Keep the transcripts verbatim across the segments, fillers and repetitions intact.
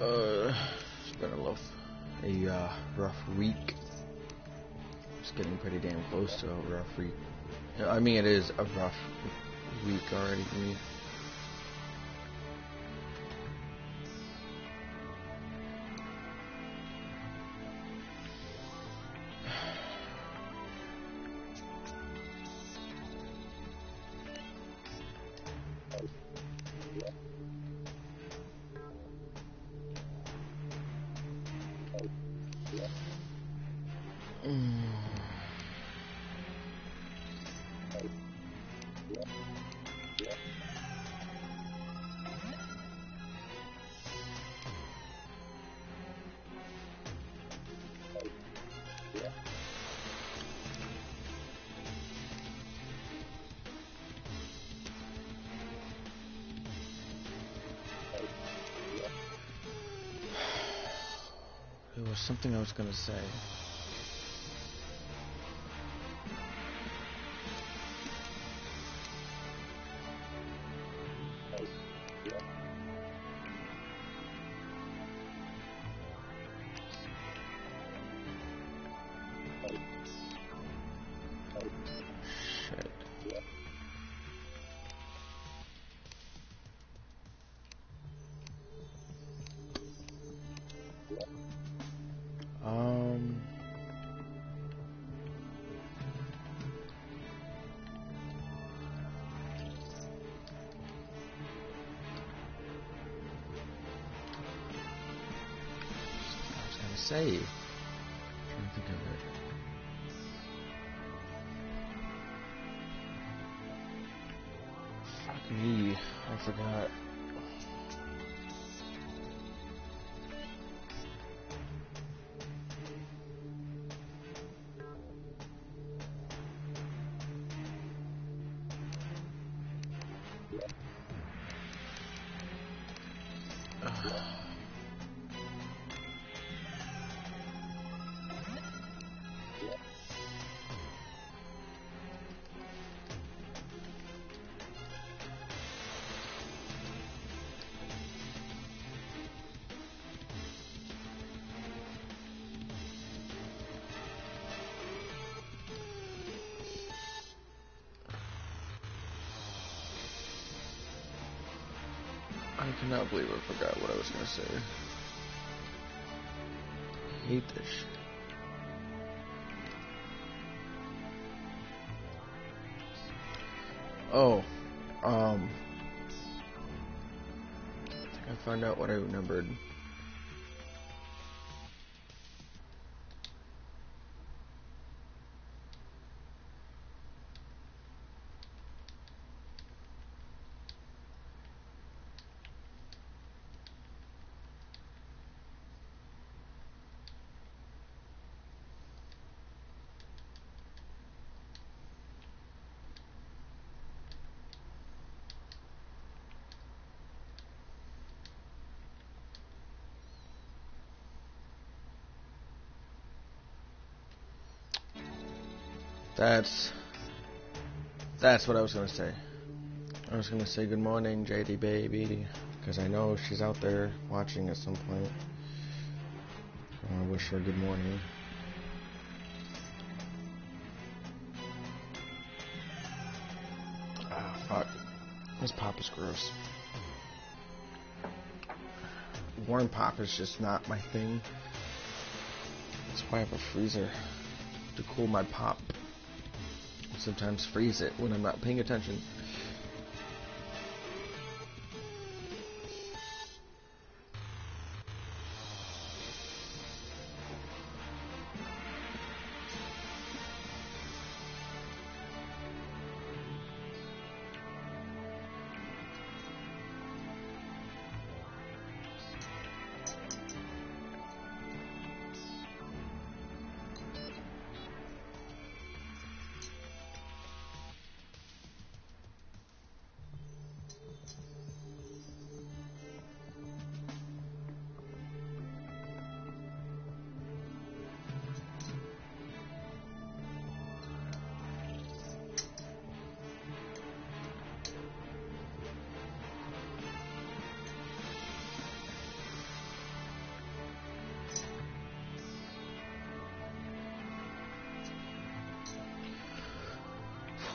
Uh, it's been a rough, a uh, rough week. It's getting pretty damn close to a rough week. I mean, it is a rough week already for me. Something I was gonna say. Say, I'm trying to think of it. Fuck me, I forgot. I cannot believe I forgot what I was gonna say. I hate this shit. Oh, um, I think I found out what I remembered. That's, that's what I was going to say. I was going to say good morning, J D baby, because I know she's out there watching at some point. I want to wish her good morning. Ah, fuck. This pop is gross. Warm pop is just not my thing. That's why I have a freezer to cool my pop. Sometimes freeze it when I'm not paying attention.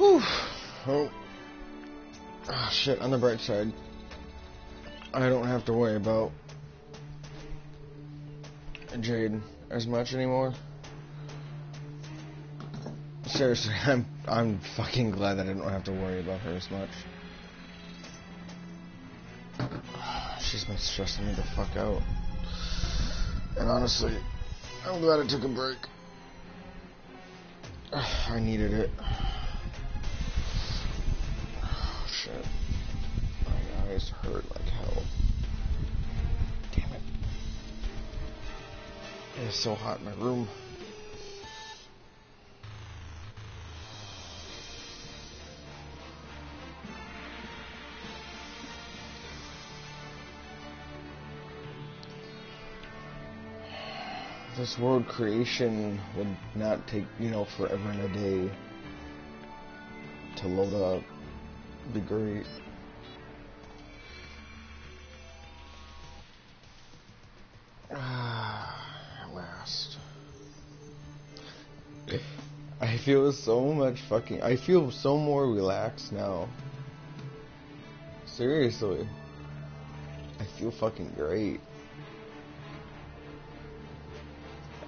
Whew. Oh. Oh, shit, on the bright side, I don't have to worry about Jade as much anymore. Seriously, I'm I'm fucking glad that I don't have to worry about her as much. She's been stressing me the fuck out. And honestly, I'm glad I took a break. I needed it. Oh shit. My eyes hurt like hell. Damn it. It's so hot in my room. This world creation would not take, you know, forever and a day to load up. It'd be great. Ah, at last. I feel so much fucking... I feel so more relaxed now. Seriously. I feel fucking great.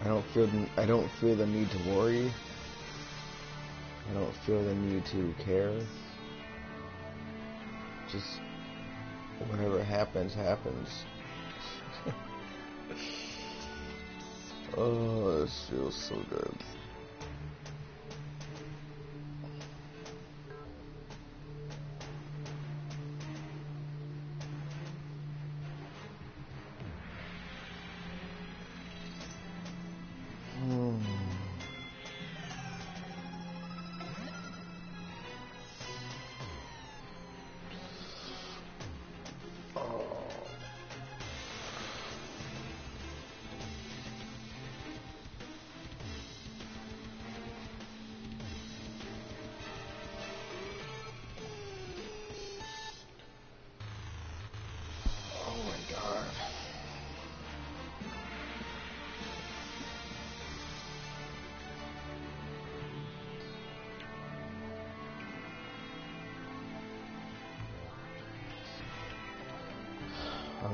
I don't feel the, I don't feel the need to worry. I don't feel the need to care. Just whatever happens, happens. Oh, this feels so good.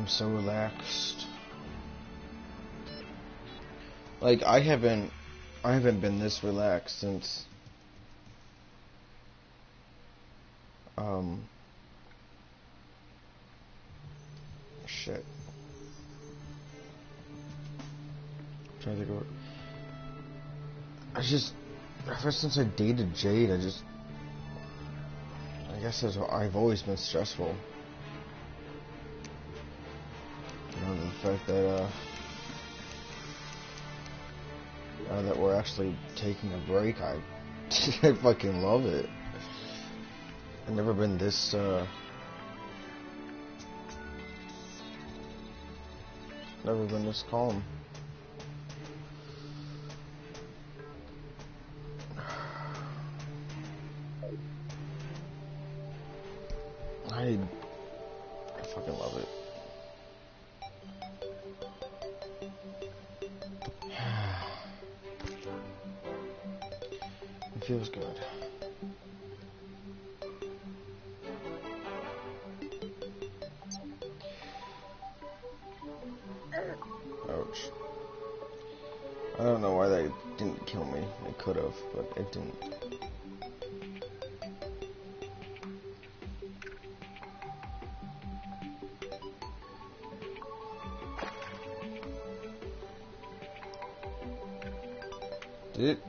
So relaxed. Like I haven't I haven't been this relaxed since um shit. I'm trying to go I just ever since I dated Jade, I just I guess that's what I've always been stressful. The fact that uh, now that we're actually taking a break, I, I fucking love it. I've never been this uh, never been this calm. I I fucking love it. Feels good. Ouch. I don't know why they didn't kill me. It could have, but it didn't. Did it?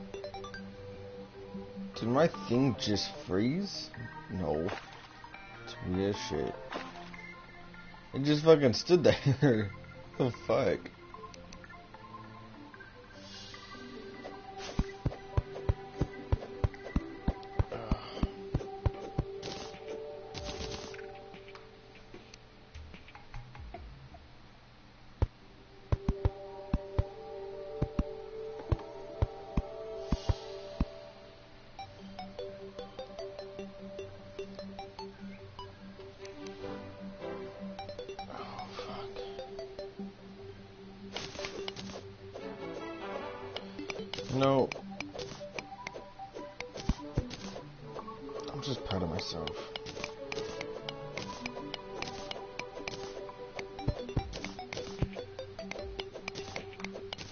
Did my thing just freeze? No. It's weird shit. It just fucking stood there. What the fuck? No. I'm just proud of myself.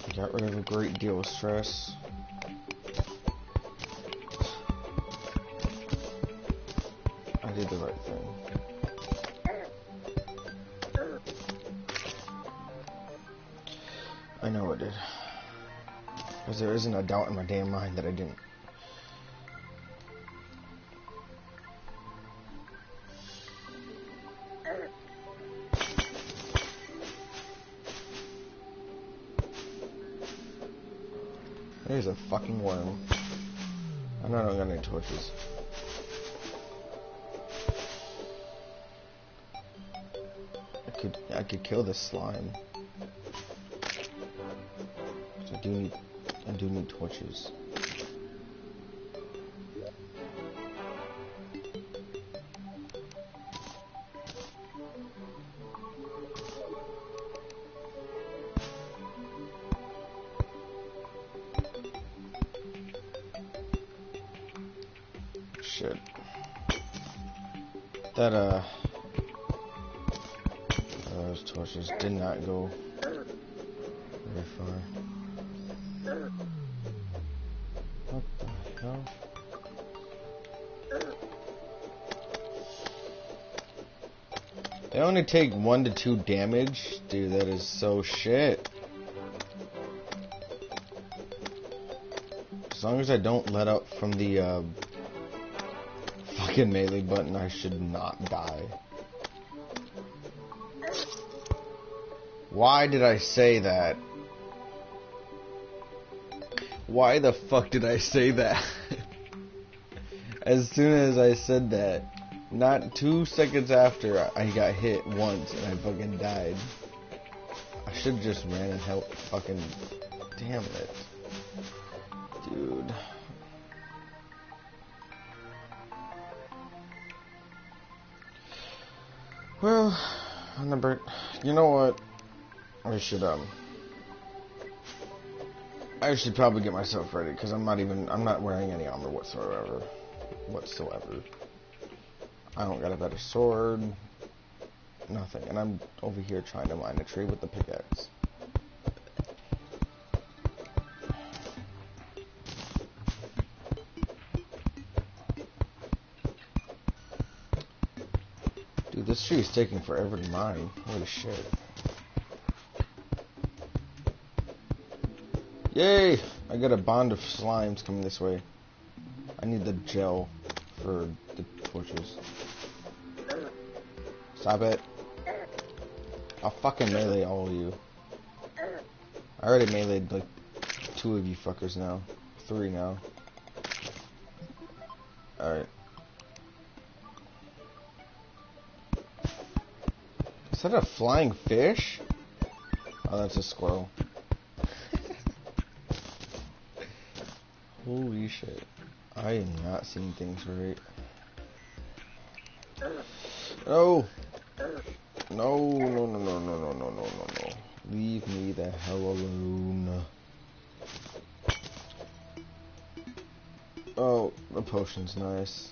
I got rid of a great deal of stress. I did the right thing. I know it did. Because there isn't a doubt in my damn mind that I didn't. There's a fucking worm. I'm not gonna need torches. I could I could kill this slime. I do need, I do need torches. Shit. That, uh... those torches did not go very far. What the hell? They only take one to two damage? Dude, that is so shit. As long as I don't let up from the uh, fucking melee button, I should not die. Why did I say that? Why the fuck did I say that? As soon as I said that, not two seconds after, I got hit once and I fucking died. I should've just ran and helped fucking... Damn it. Dude. Well, on the break... You know what? I should, um... I should probably get myself ready because I'm not even I'm not wearing any armor whatsoever. Whatsoever. I don't got a better sword. Nothing. And I'm over here trying to mine a tree with the pickaxe. Dude, this tree is taking forever to mine. Holy shit. Yay! I got a bond of slimes coming this way. I need the gel for the torches. Stop it. I'll fucking melee all of you. I already meleeed like two of you fuckers now. Three now. Alright. Is that a flying fish? Oh, that's a squirrel. Holy shit. I am not seeing things right. No! No, no, no, no, no, no, no, no, no. Leave me the hell alone. Oh, the potion's nice.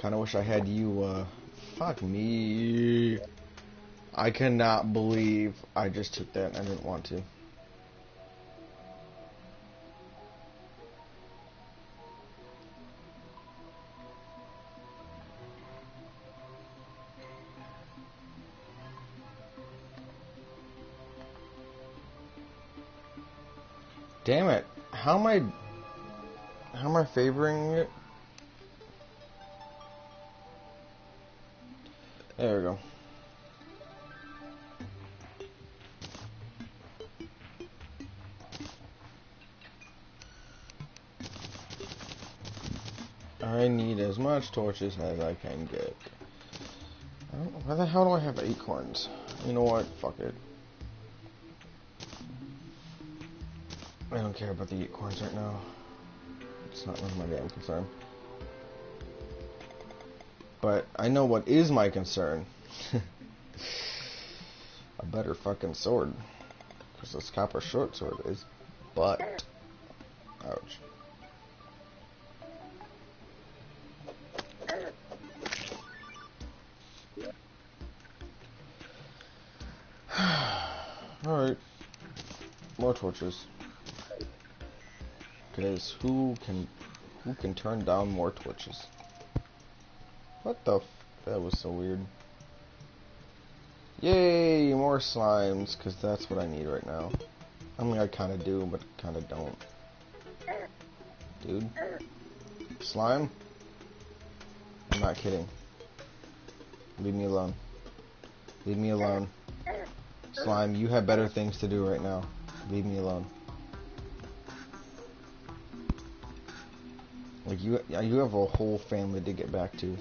Kinda wish I had you, uh... Fuck me. I cannot believe I just took that and I didn't want to. Damn it. How am I... How am I favoring it? There we go. I need as much torches as I can get. I don't know, why the hell do I have acorns? You know what? Fuck it. I don't care about the acorns right now. It's not really my damn concern. But I know what is my concern. A better fucking sword. Because this copper short sword is butt. Ouch. torches. Because who can who can turn down more torches? What the f, that was so weird. Yay, more slimes, because that's what I need right now. I mean, I kind of do, but kind of don't. Dude. Slime? I'm not kidding. Leave me alone. Leave me alone. Slime, you have better things to do right now. Leave me alone. Like, you, you have a whole family to get back to.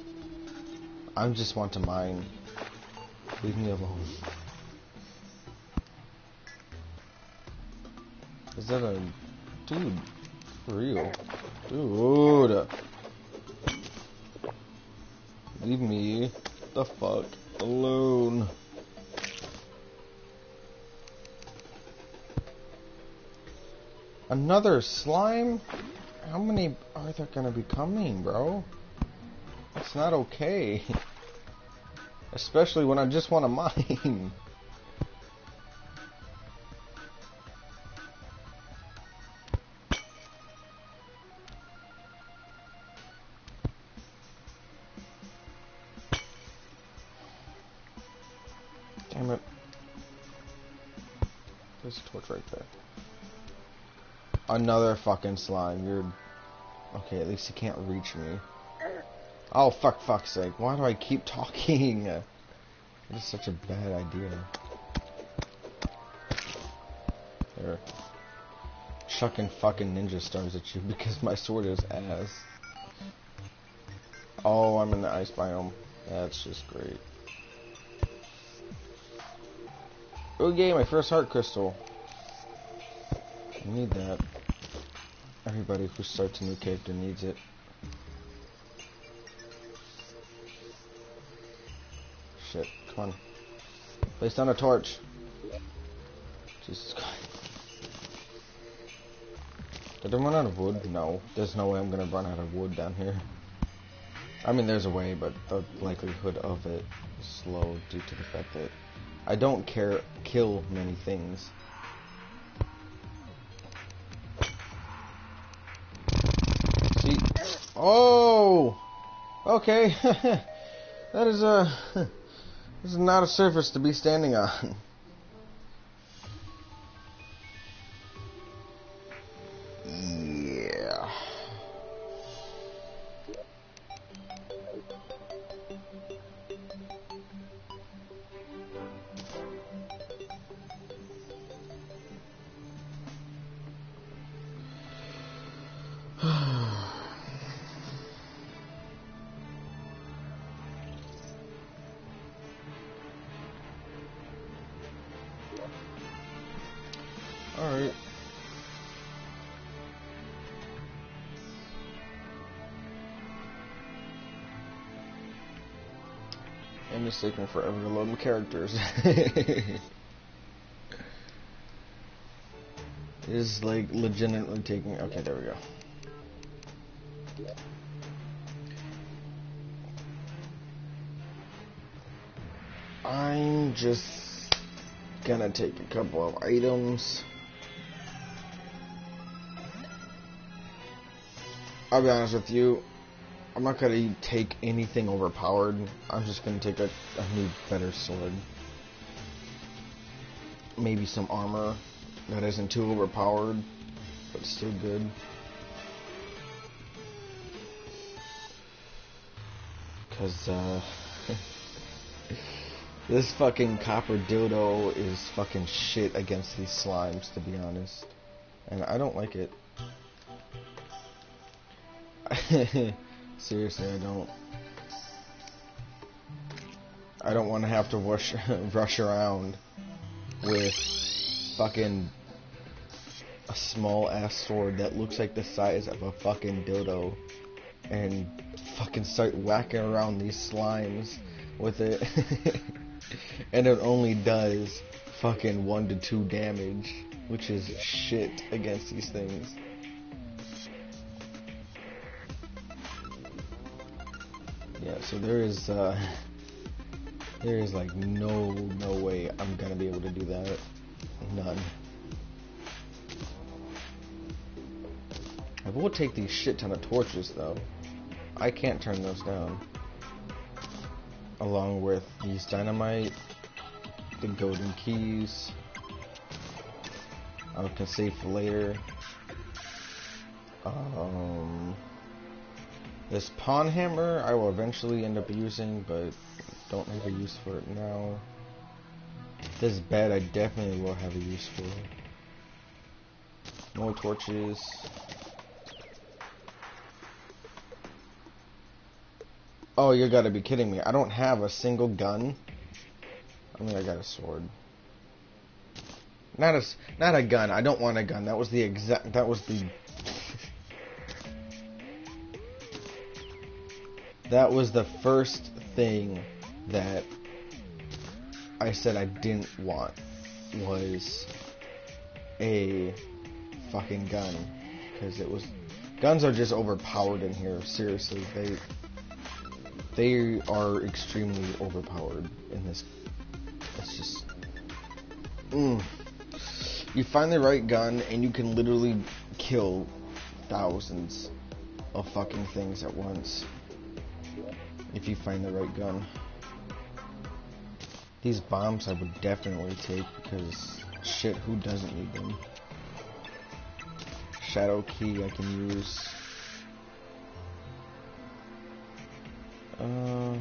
I just want to mine. Leave me alone. Is that a... Dude. For real. Dude. Leave me the fuck alone. Another slime? How many are there gonna be coming, bro? That's not okay. Especially when I just want to mine. Damn it. There's a torch right there. Another fucking slime. You're... Okay, at least he can't reach me. Oh, fuck, fuck's sake. Why do I keep talking? That is such a bad idea. They're chucking fucking ninja stars at you because my sword is ass. Oh, I'm in the ice biome. That's just great. Okay, my first heart crystal. I need that. Everybody who starts a new character needs it. Shit, come on. Place down a torch. Jesus Christ. Did I run out of wood? No. There's no way I'm gonna run out of wood down here. I mean, there's a way, but the likelihood of it is low due to the fact that I don't care kill many things. See? Oh! Okay. That is a... Uh, this is not a surface to be standing on. Yeah. Alright. And it's taking forever to load my characters. It is like legitimately taking. Okay, there we go. I'm just gonna take a couple of items. I'll be honest with you, I'm not going to take anything overpowered. I'm just going to take a, a new, better sword. Maybe some armor that isn't too overpowered, but still good. Because, uh... this fucking copper dildo is fucking shit against these slimes, to be honest. And I don't like it. Seriously, I don't. I don't want to have to rush, rush around with fucking a small ass sword that looks like the size of a fucking dildo and fucking start whacking around these slimes with it. And it only does fucking one to two damage, which is shit against these things. Yeah, so there is, uh, there is like no, no way I'm gonna be able to do that. None. I will take these shit ton of torches though. I can't turn those down. Along with these dynamite, the golden keys. I can save for later. Um, this pawn hammer I will eventually end up using, but don't have a use for it now. This bed I definitely will have a use for. More torches. Oh, you gotta be kidding me. I don't have a single gun. I mean, I got a sword. Not a, not a gun. I don't want a gun. That was the exact, that was the... That was the first thing that I said I didn't want was a fucking gun, because it was, guns are just overpowered in here. Seriously, they they are extremely overpowered in this. It's just, mm. You find the right gun and you can literally kill thousands of fucking things at once. If you find the right gun. These bombs I would definitely take, because shit, who doesn't need them? Shadow key I can use. Uh,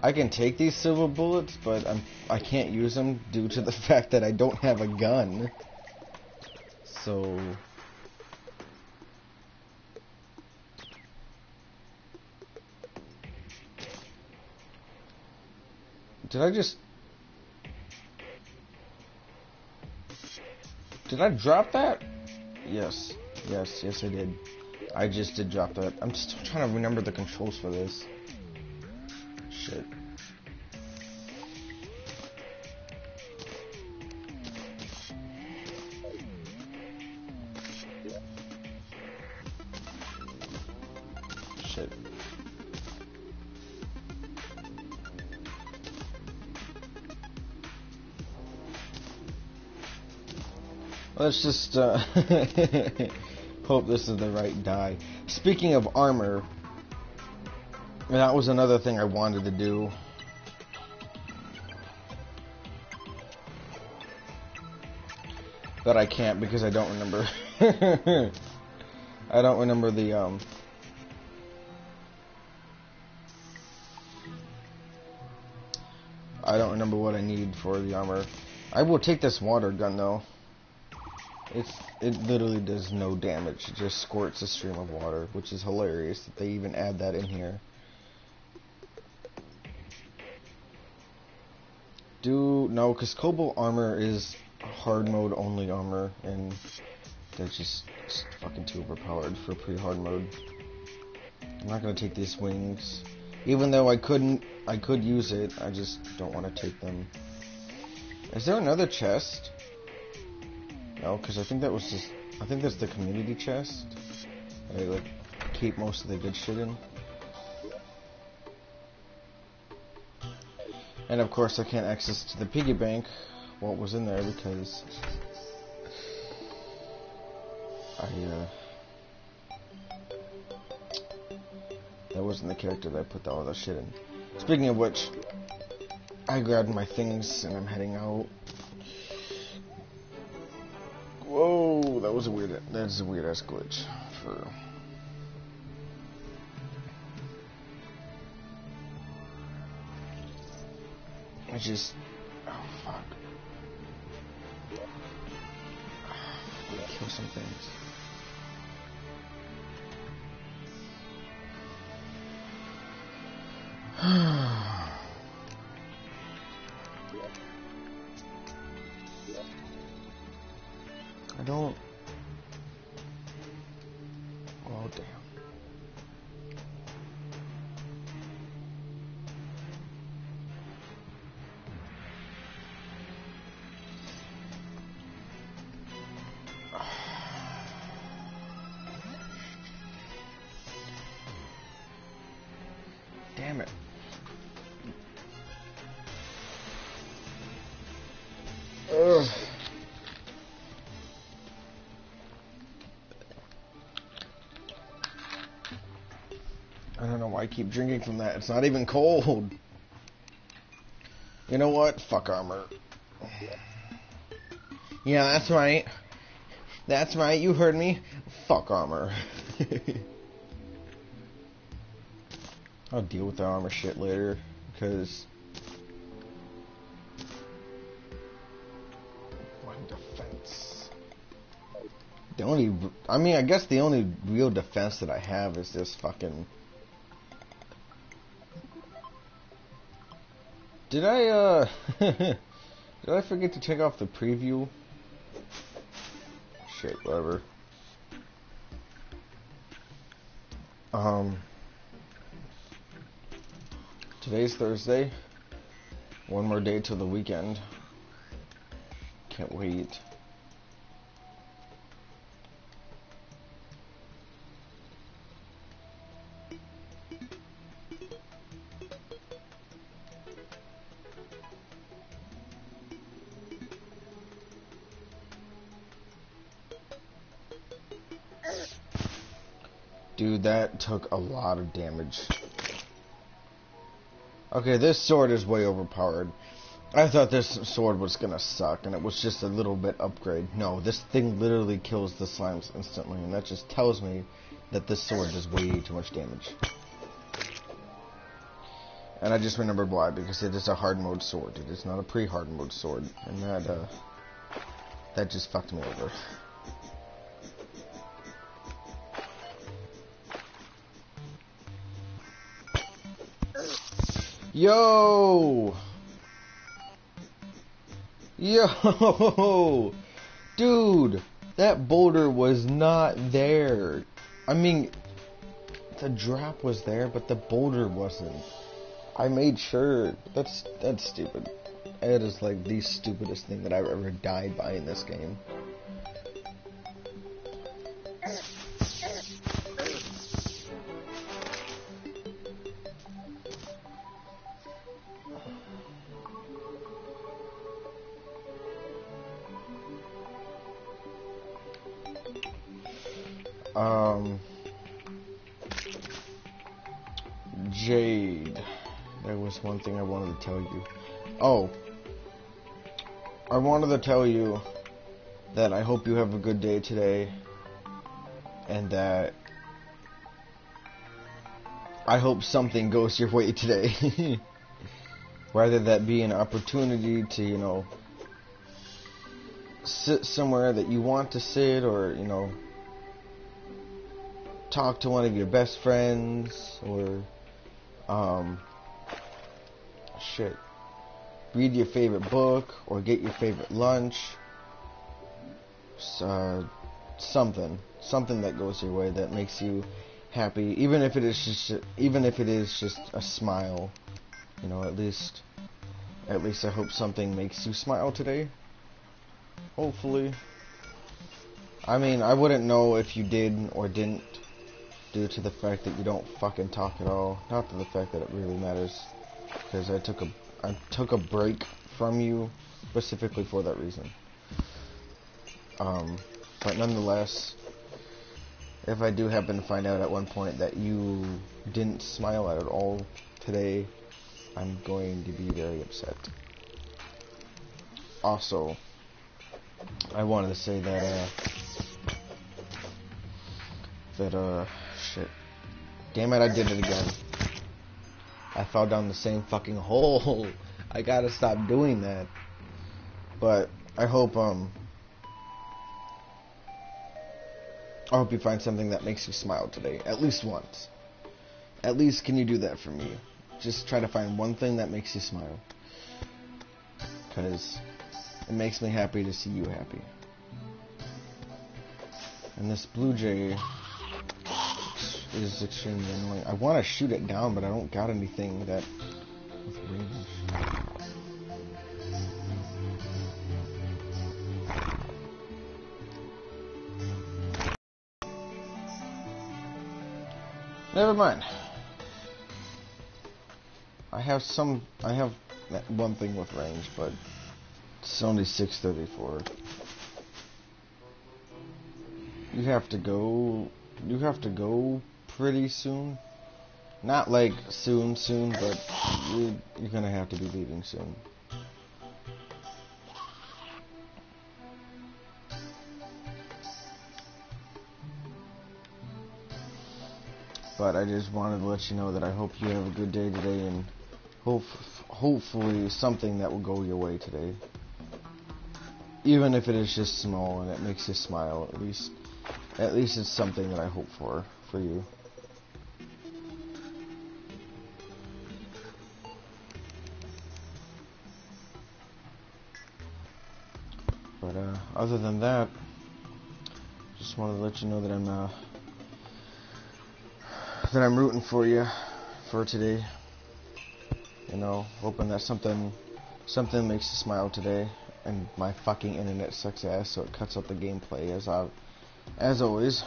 I can take these silver bullets, but I'm, I can't use them due to the fact that I don't have a gun. So... Did I just... Did I drop that? Yes. Yes, yes I did. I just did drop that. I'm still trying to remember the controls for this. Shit. Shit. Let's just uh, hope this is the right die. Speaking of armor, that was another thing I wanted to do. But I can't because I don't remember. I don't remember the... Um, I don't remember what I need for the armor. I will take this water gun though. It's, it literally does no damage. It just squirts a stream of water, which is hilarious that they even add that in here. Do... No, because Cobalt armor is hard mode only armor, and that's just fucking too overpowered for pre-hard mode. I'm not going to take these wings. Even though I couldn't... I could use it, I just don't want to take them. Is there another chest? No, because I think that was just... I think that's the community chest. They, like, keep most of the good shit in. And, of course, I can't access to the piggy bank, what was in there, because... I, uh... that wasn't the character that I put all that shit in. Speaking of which, I grabbed my things and I'm heading out. Whoa, that was a weird, that's a weird ass glitch. For... I just, oh fuck. I'm gonna kill some things. I don't... Oh, damn. Damn it. Ugh. I don't know why I keep drinking from that. It's not even cold. You know what? Fuck armor. Yeah, that's right. That's right, you heard me. Fuck armor. I'll deal with the armor shit later, because... one defense. The only... I mean, I guess the only real defense that I have is this fucking... Did I, uh... did I forget to check off the preview? Shit, whatever. Um... Today's Thursday. One more day till the weekend. Can't wait. Dude, that took a lot of damage. Okay, this sword is way overpowered. I thought this sword was gonna suck, and it was just a little bit upgrade. No, this thing literally kills the slimes instantly, and that just tells me that this sword does way too much damage. And I just remembered why, because it is a hard mode sword. It is not a pre-hard mode sword, and that, uh, that just fucked me over. Yo! Yo! Dude! That boulder was not there. I mean, the drop was there, but the boulder wasn't. I made sure. That's, that's stupid. It is like the stupidest thing that I've ever died by in this game. Um, Jade, there was one thing I wanted to tell you. Oh, I wanted to tell you that I hope you have a good day today, and that I hope something goes your way today. Rather that be an opportunity to, you know, sit somewhere that you want to sit, or, you know, talk to one of your best friends, or um, shit, read your favorite book, or get your favorite lunch, uh, something, something that goes your way that makes you happy, even if it is just, even if it is just a smile, you know. At least, at least I hope something makes you smile today. Hopefully. I mean, I wouldn't know if you did or didn't, due to the fact that you don't fucking talk at all. Not to the fact that it really matters, because I took a I took a break from you specifically for that reason. Um, but nonetheless, if I do happen to find out at one point that you didn't smile at all today, I'm going to be very upset. Also, I wanted to say that uh, that uh. Shit. Damn it, I did it again. I fell down the same fucking hole. I gotta stop doing that. But I hope, um... I hope you find something that makes you smile today. At least once. At least can you do that for me. Just try to find one thing that makes you smile. Because it makes me happy to see you happy. And this blue jay... is extremely annoying. I want to shoot it down, but I don't got anything that is really... Never mind. I have some. I have that one thing with range, but it's only six thirty-four. You have to go. You have to go. Pretty soon. Not like soon, soon, but you're, you're gonna have to be leaving soon. But I just wanted to let you know that I hope you have a good day today, and hope, hopefully something that will go your way today. Even if it is just small and it makes you smile, at least, at least it's something that I hope for, for you. But uh, other than that, just wanted to let you know that I'm uh, that I'm rooting for you for today. You know, hoping that something something makes you smile today. And my fucking internet sucks ass, so it cuts up the gameplay as I, as always.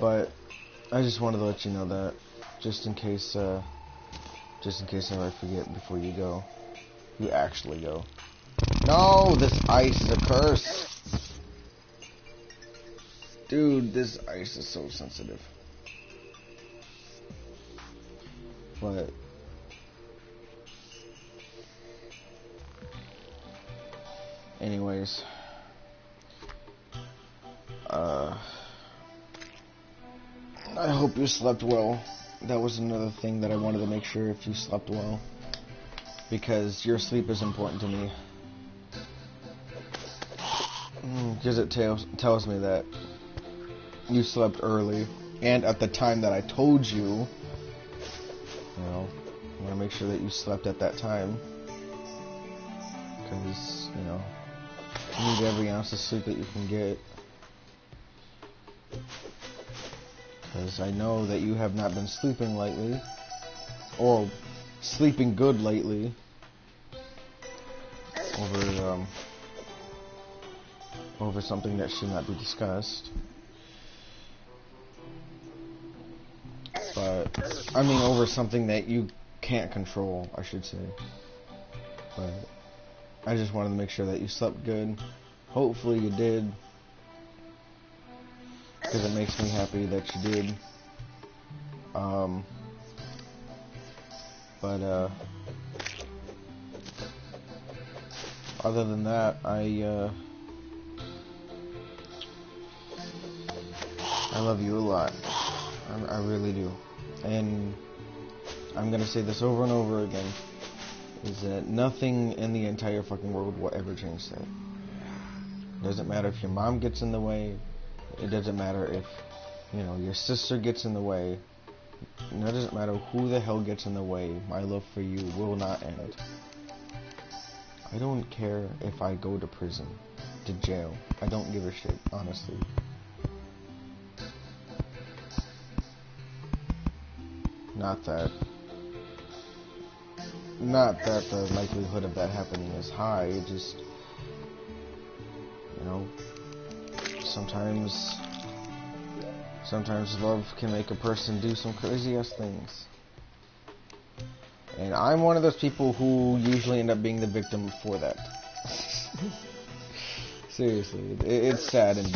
But I just wanted to let you know that, just in case, uh, just in case I forget before you go, you actually go. No, this ice is a curse, dude. This ice is so sensitive. But anyways, uh, I hope you slept well. That was another thing that I wanted to make sure, if you slept well, because your sleep is important to me. Because it tells, tells me that you slept early, and at the time that I told you, you know, I want to make sure that you slept at that time, because, you know, you need every ounce of sleep that you can get. Because I know that you have not been sleeping lately, or sleeping good lately, over, um, over something that should not be discussed. But, I mean, over something that you can't control, I should say. But I just wanted to make sure that you slept good. Hopefully you did, because it makes me happy that you did. Um, but uh, other than that, I uh, I love you a lot. I, I really do, and I'm gonna say this over and over again. Is that nothing in the entire fucking world will ever change that. It doesn't matter if your mom gets in the way. It doesn't matter if, you know, your sister gets in the way. It doesn't matter who the hell gets in the way. My love for you will not end. I don't care if I go to prison, to jail. I don't give a shit, honestly. Not that. Not that the likelihood of that happening is high, it just, you know, sometimes, sometimes love can make a person do some crazy ass things. And I'm one of those people who usually end up being the victim for that. Seriously, it, it's sad and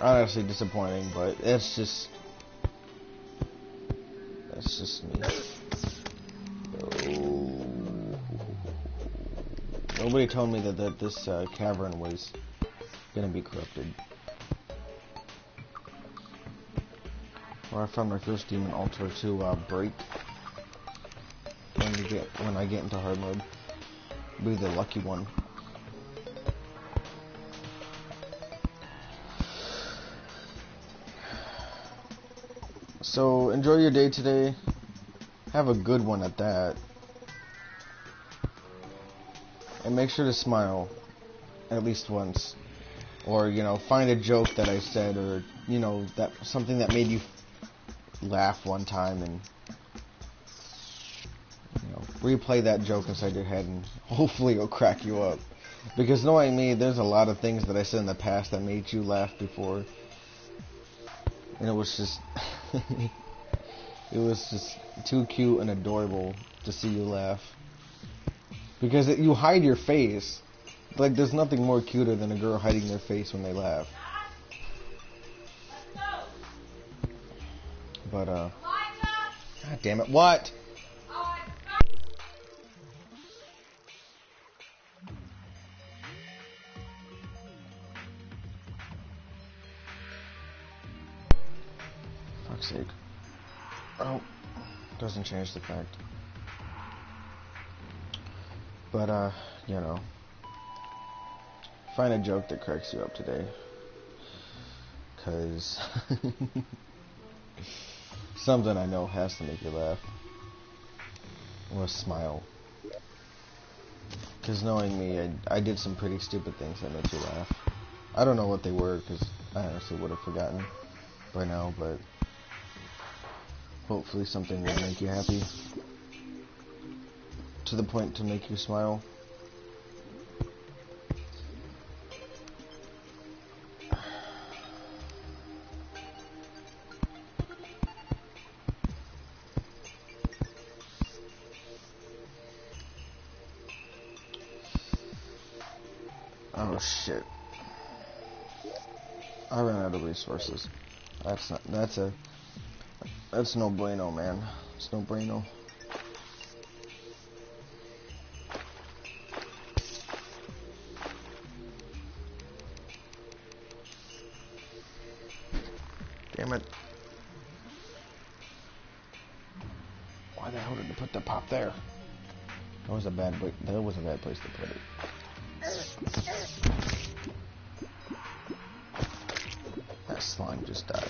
honestly disappointing, but it's just, that's just me. Nobody told me that, that this uh, cavern was gonna be corrupted. Where I found my first demon altar to uh, break when, you get, when I get into hard mode. Be the lucky one. So enjoy your day today. Have a good one at that. And make sure to smile at least once, or, you know, find a joke that I said, or, you know, that something that made you laugh one time, and, you know, replay that joke inside your head, and hopefully it'll crack you up. Because knowing me, there's a lot of things that I said in the past that made you laugh before, and it was just it was just too cute and adorable to see you laugh. Because it, you hide your face. Like, there's nothing more cuter than a girl hiding their face when they laugh. But, uh, God damn it. What? Fuck's sake. Oh, doesn't change the fact. But, uh, you know. Find a joke that cracks you up today. Because something I know has to make you laugh or smile. Because knowing me, I, I did some pretty stupid things that made you laugh. I don't know what they were because I honestly would have forgotten by now, but hopefully something will make you happy to the point to make you smile. Oh shit! I ran out of resources. That's not. That's a. That's no bueno, man. It's no bueno. Damn it! Why the hell did you put the pop there? That was a bad. That was a bad place to put it. That slime just died.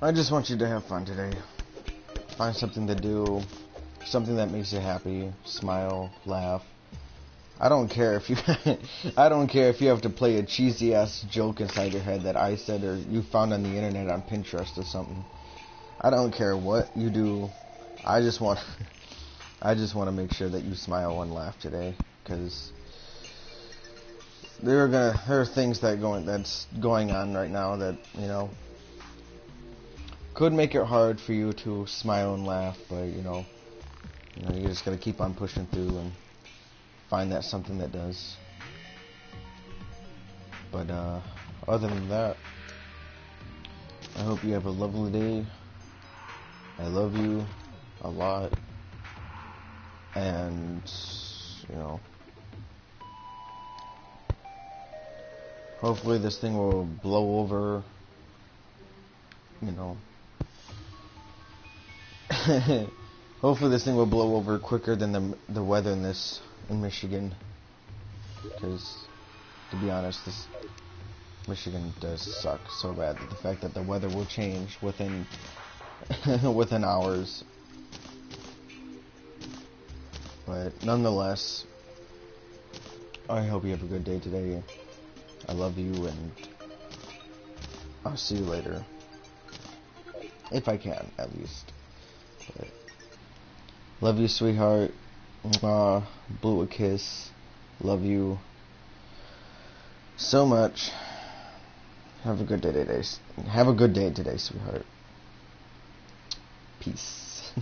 I just want you to have fun today. Find something to do, something that makes you happy, smile, laugh. I don't care if you I don't care if you have to play a cheesy ass joke inside your head that I said or you found on the internet on Pinterest or something. I don't care what you do. I just want I just want to make sure that you smile and laugh today, cuz there are gonna there are things that going that's going on right now that, you know, could make it hard for you to smile and laugh, but you know, you know, you just gotta keep on pushing through and find that something that does. But uh, other than that, I hope you have a lovely day. I love you a lot, and you know, hopefully this thing will blow over. You know. Hopefully this thing will blow over quicker than the the weather in this in Michigan, because to be honest, this Michigan does suck so bad that the fact that the weather will change within within hours. But nonetheless, I hope you have a good day today. I love you, and I'll see you later, if I can at least. But love you, sweetheart. Uh, blew a kiss. Love you so much. Have a good day today. Have a good day today, sweetheart. Peace.